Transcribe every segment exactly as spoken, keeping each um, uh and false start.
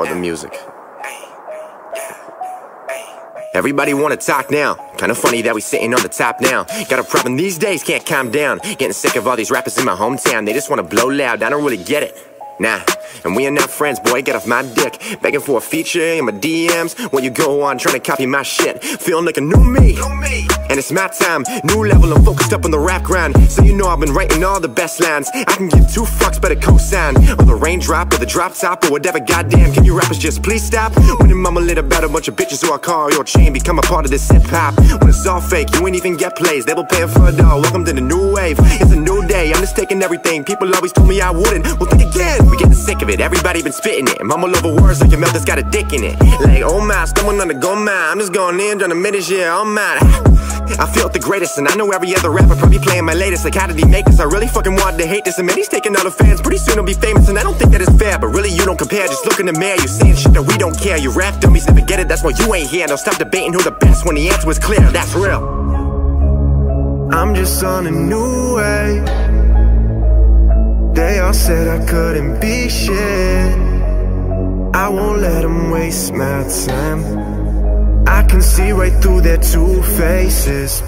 or the music. Everybody wanna talk now. Kinda funny that we sitting on the top now. Got a problem these days, can't calm down. Getting sick of all these rappers in my hometown. They just wanna blow loud, I don't really get it. Nah, and we are not friends, boy, get off my dick. Begging for a feature in my D Ms. When you go on trying to copy my shit, feeling like a new me, and it's my time, new level, I'm focused up on the rap grind. So you know I've been writing all the best lines. I can give two fucks, better cosign. Or the raindrop, or the drop top, or whatever, goddamn, can you rappers just please stop? When your mama lit about a bunch of bitches or a car or your chain, become a part of this hip-hop. When it's all fake, you ain't even get plays. They will pay for a doll, welcome to the new wave. It's a new day, I'm just taking everything. People always told me I wouldn't, well think again. We getting sick of it, everybody been spitting it. Mumble over words like your mouth that's got a dick in it. Like, oh my, someone on the go mine. I'm just going in, trying to manage shit, oh my. I felt the greatest, and I know every other rapper probably playing my latest. Like, how did he make this? I really fucking wanted to hate this, and man, he's taking all the fans. Pretty soon he'll be famous, and I don't think that it's fair. But really, you don't compare, just look in the mirror. You're saying shit that we don't care. You rap dummies never get it, that's why you ain't here. Now stop debating who the best when the answer was clear, that's real. I'm just on a new way. They all said I couldn't be shit. I won't let them waste my time. I can see right through their two faces.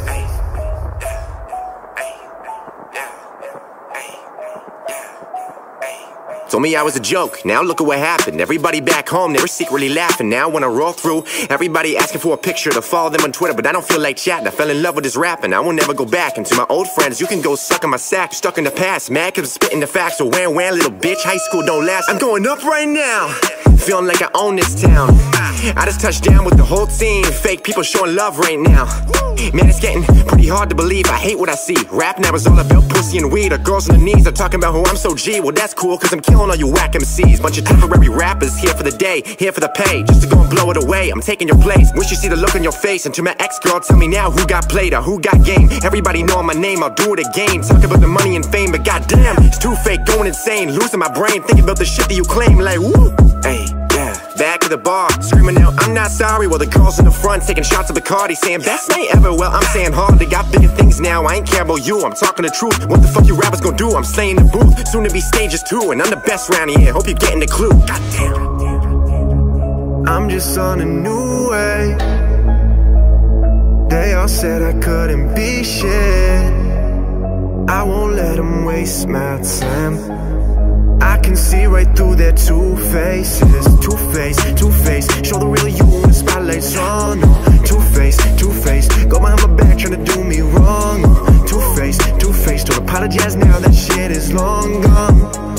Told me I was a joke, now look at what happened. Everybody back home, they were secretly laughing. Now when I roll through, everybody asking for a picture. To follow them on Twitter, but I don't feel like chatting. I fell in love with this rapping, I will never go back. And to my old friends, you can go suck on my sack. Stuck in the past, mad cause I'm spitting the facts. So wham wham little bitch, high school don't last. I'm going up right now, feeling like I own this town. I just touched down with the whole team. Fake people showing love right now. Man, it's getting pretty hard to believe. I hate what I see. Rap now is all about pussy and weed. Or girls on their knees are talking about who I'm so G. Well, that's cool, cause I'm killing all you whack M Cs. Bunch of temporary rappers here for the day, here for the pay, just to go and blow it away. I'm taking your place. Wish you see the look on your face. And to my ex-girl, tell me now who got played or who got game. Everybody knowing my name, I'll do it again. Talk about the money and fame, but goddamn, it's too fake, going insane. Losing my brain, thinking about the shit that you claim. Like, woo, hey. Back at the bar, screaming out, I'm not sorry. While well, the girls in the front taking shots of Bacardi, saying best night ever. Well, I'm saying hard, they got bigger things now. I ain't care about you, I'm talking the truth. What the fuck you rappers gonna do? I'm slaying the booth. Soon to be stages too, and I'm the best round here. Hope you're getting the clue. Goddamn. I'm just on a new way. They all said I couldn't be shit. I won't let them waste my time. I can see right through their two faces. Two face, two face. Show the real you in the spotlight. So no, two face, two face. Go behind my back trying to do me wrong. Two face, two face. Don't apologize now, that shit is long gone.